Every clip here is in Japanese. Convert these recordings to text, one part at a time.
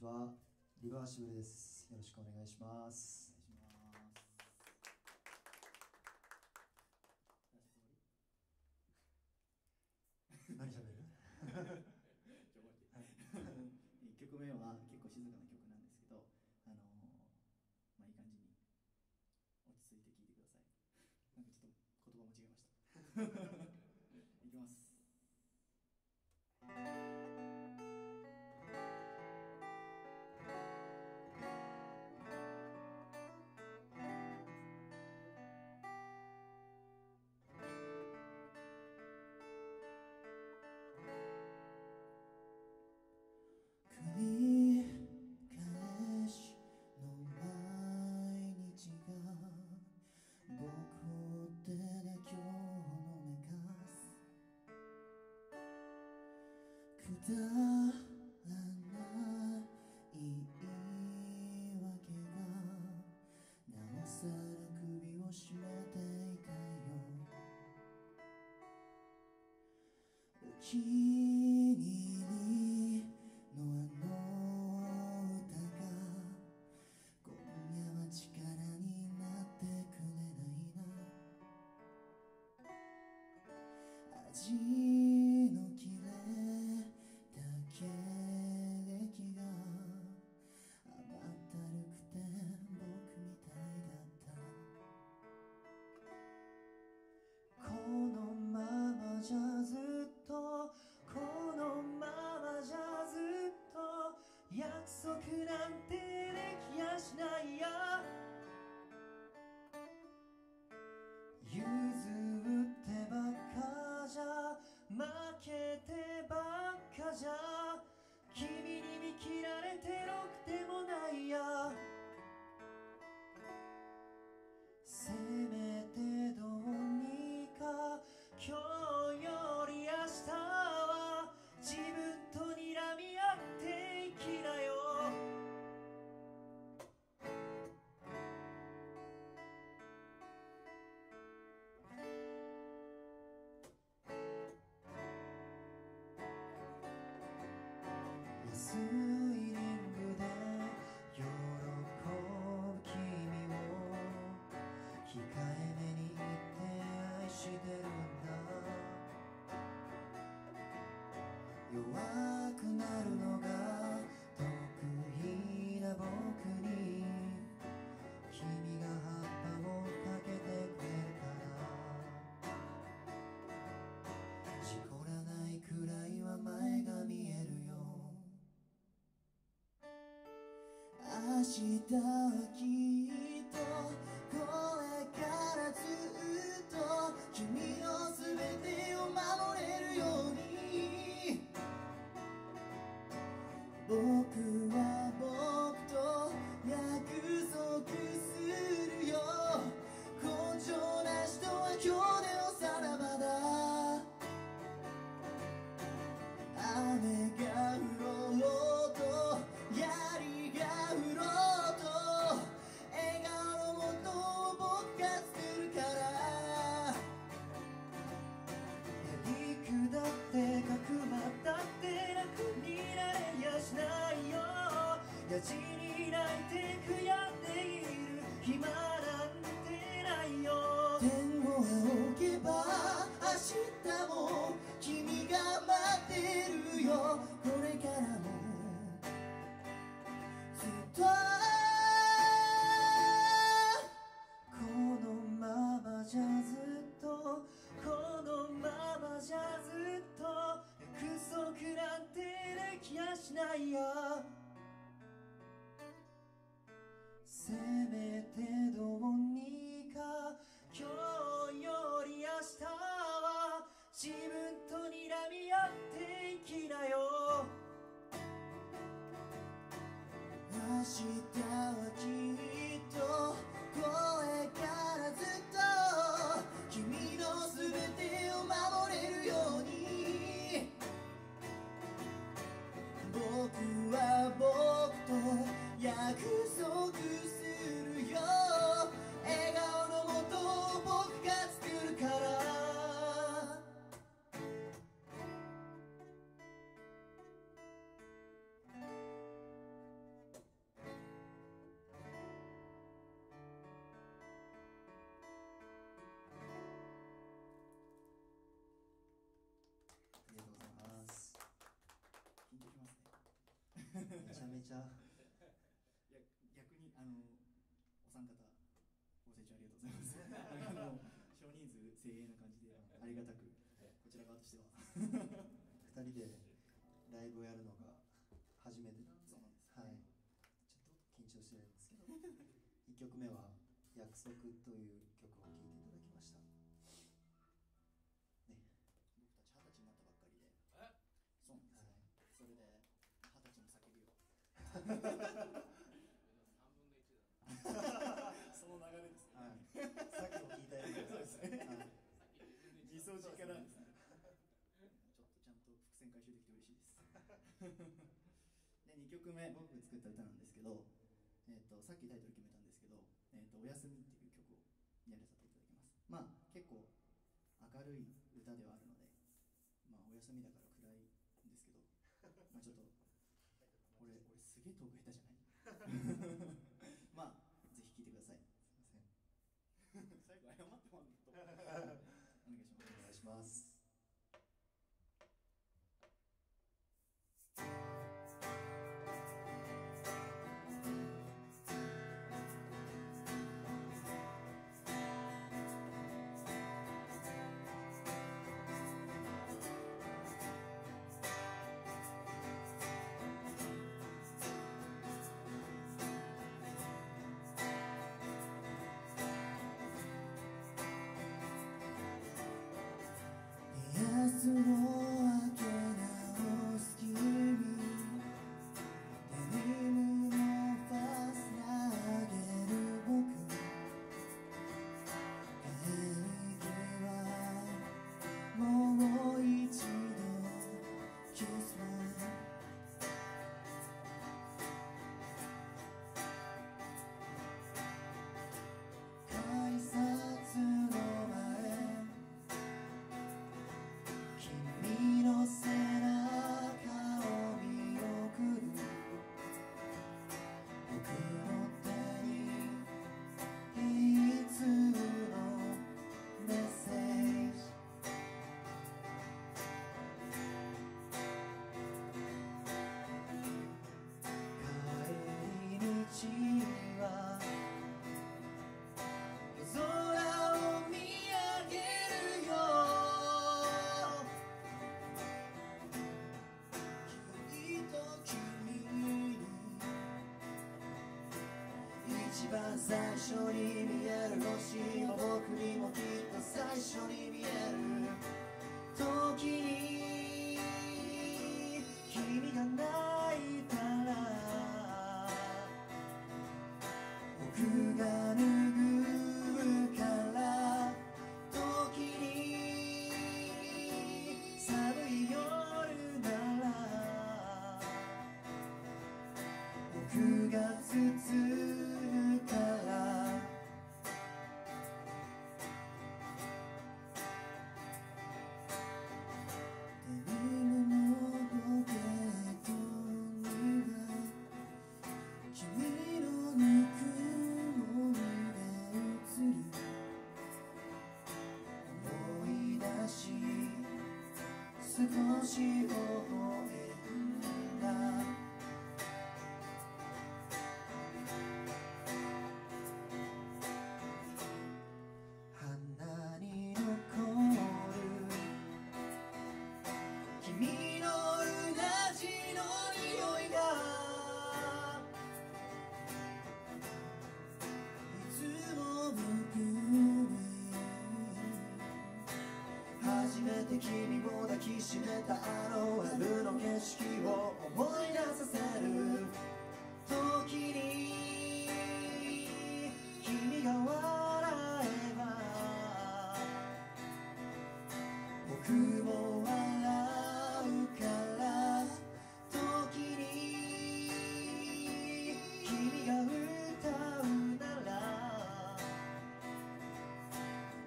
ちは、リバーシブルです。よろしくお願いします。何喋る？1曲目は結構静かな曲なんですけど、まあいい感じに落ち着いて聴いてください。なんかちょっと言葉間違えました。いきます。自分と睨み合って生きなよ。めちゃめちゃいや逆にお三方ご清聴ありがとうございます少人数精鋭な感じでありがたくこちら側としては2人でライブをやるのが初めてなんです、はい、ちょっと緊張してるんですけど1曲目は「約束」という曲を聴いていただきましたね。僕たち20歳になったばっかりでそうなんですね、はい、それで20歳の叫びをその流れですね、はい、さっきも聞いたようなそうですね、はい、理想的なんですねちょっとちゃんと伏線回収できて嬉しいですで2曲目僕が作った歌なんですけど、さっきタイトル決めたんですけど「おやすみ」っていう曲をやらせていただきます。まあ結構明るい歌ではあるので、まあおやすみだから暗いんですけど、まあちょっと俺すげえトーク下手じゃないまあぜひ聴いてください。すいません最後謝ってもらうとお願いします。お願いします。明日を明け直す君、デニムのファスナー上げる僕、帰り際もう一度キスを改札の背中を見送る僕の手にいつもメッセージ、帰り道は一番最初に見える星も僕にもきっと最初に見える時に君が泣いたら僕が拭うから時に寒い夜なら僕が包む少し微笑んだ花に残る君のうなじの匂いがいつも僕に初めて君を抱きしめた春の景色を思い出させる時に君が笑えば僕も笑うから時に君が歌うなら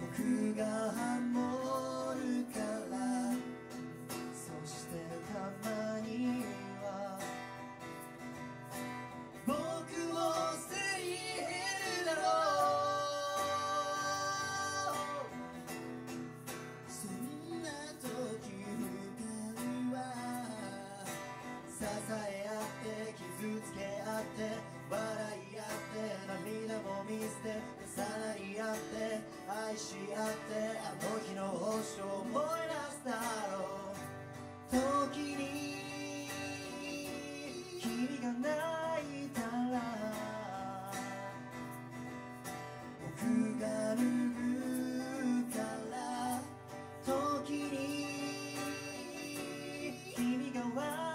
僕がハモるからそして時に君が泣いたら僕が拭ったら時に君が笑う